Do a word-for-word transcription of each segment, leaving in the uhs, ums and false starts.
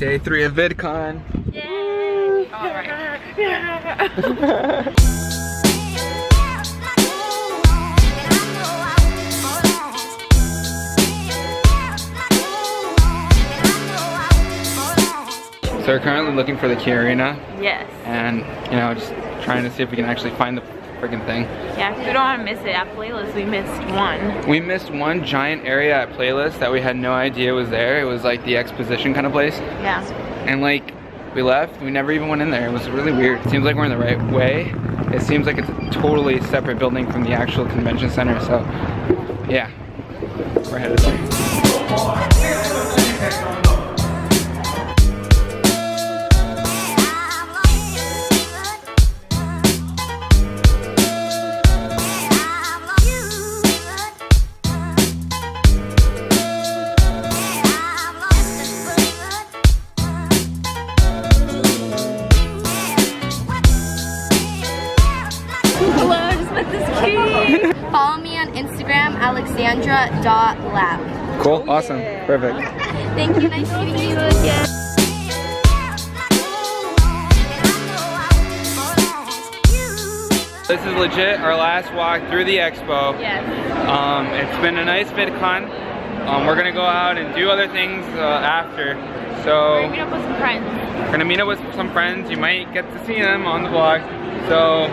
Day three of VidCon. Yay! All right. Yeah. So we're currently looking for the key arena. Yes. And, you know, just trying to see if we can actually find the freaking thing. Yeah, we don't want to miss it. At Playlist, we missed one. We missed one giant area at Playlist that we had no idea was there. It was like the exposition kind of place. Yeah. And like, we left, we never even went in there. It was really weird. It seems like we're in the right way. It seems like it's a totally separate building from the actual convention center. So, yeah, we're headed there. Follow me on Instagram, alexandra dot lab. Cool, oh, awesome, yeah. Perfect. Thank you, nice meeting you again. This is legit our last walk through the expo. Yes. Um, it's been a nice VidCon. Um, we're gonna go out and do other things uh, after. So, we're gonna meet up with some friends. We're gonna meet up with some friends. You might get to see them on the vlog. So,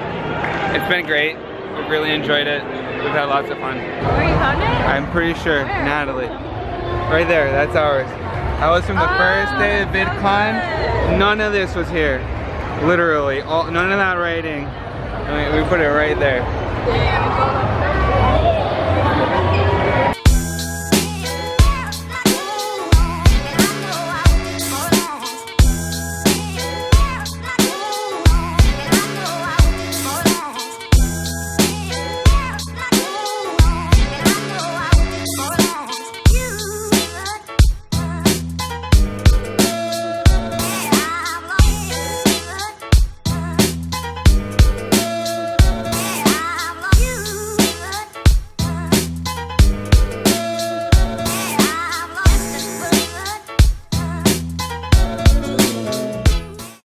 it's been great. We've really enjoyed it. We've had lots of fun. Were you found it? I'm pretty sure. Where? Natalie. Right there, that's ours. That was from the oh, first day of VidCon. So none of this was here. Literally. All, none of that writing. I mean, we put it right there.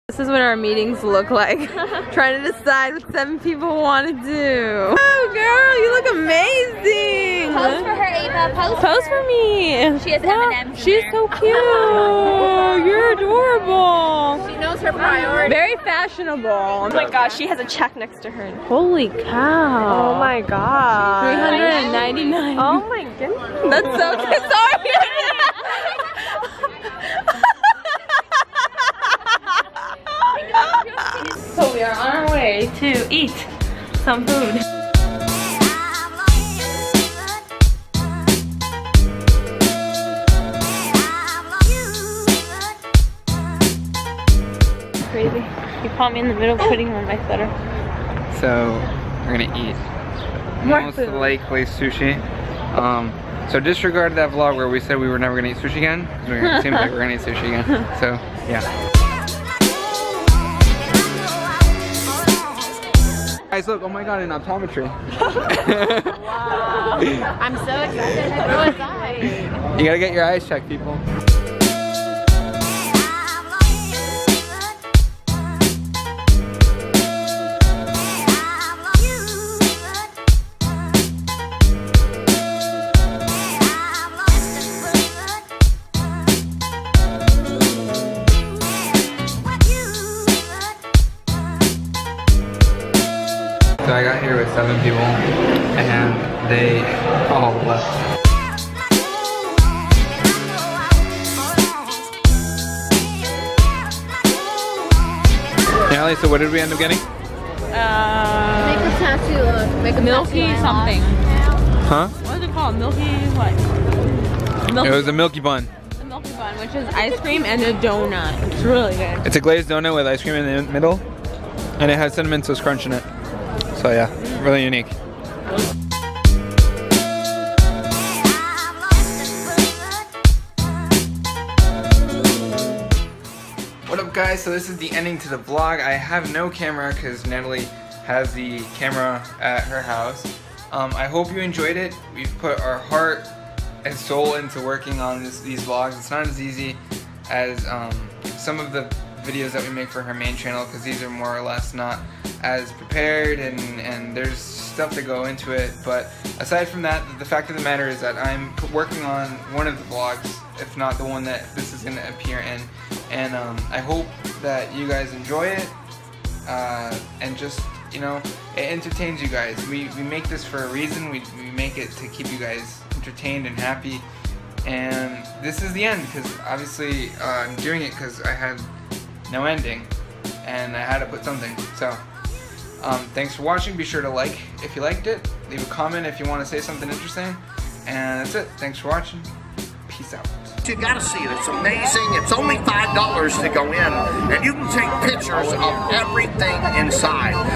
This is what our meetings look like. Trying to decide what seven people want to do. Oh girl, you look amazing! Pose for her, Ava. Pose, Pose for, her. for me. She has wow, M and M's. She's there. So cute. You're adorable. She knows her priorities. Very fashionable. Oh my gosh, she has a check next to her. Holy cow. Oh my gosh. three hundred ninety-nine. Oh my goodness. That's so good. Sorry. So we are on our way to eat some food. Crazy. You caught me in the middle of putting on my sweater. So we're gonna eat. More Most food. likely sushi. Um, so disregard that vlog where we said we were never gonna eat sushi again. It seems like we're gonna eat sushi again. So yeah. Guys, look, oh my god, an optometry. Wow. I'm so excited. I was I. You gotta get your eyes checked, people. So I got here with seven people, and they all left. Allie, yeah, so what did we end up getting? Uh, make a tattoo. Make a milky tattoo something. Huh? What is it called? Milky what? Milky. It was a milky bun. A milky bun, which is ice cream and a donut. It's really good. It's a glazed donut with ice cream in the middle, and it has cinnamon, so it's crunch in it. So yeah, really unique. What up guys, so this is the ending to the vlog. I have no camera because Natalie has the camera at her house. Um, I hope you enjoyed it. We've put our heart and soul into working on this, these vlogs. It's not as easy as um, some of the videos that we make for her main channel, because these are more or less not as prepared, and, and there's stuff to go into it. But aside from that, the fact of the matter is that I'm working on one of the vlogs, if not the one that this is going to appear in, and um, I hope that you guys enjoy it, uh, and just, you know, it entertains you guys. We, we make this for a reason. We, we make it to keep you guys entertained and happy, and this is the end, because obviously uh, I'm doing it because I had no ending, and I had to put something. So um, thanks for watching. Be sure to like if you liked it, leave a comment if you want to say something interesting, and that's it. Thanks for watching. Peace out. You gotta see it. It's amazing. It's only five dollars to go in, and you can take pictures of everything inside.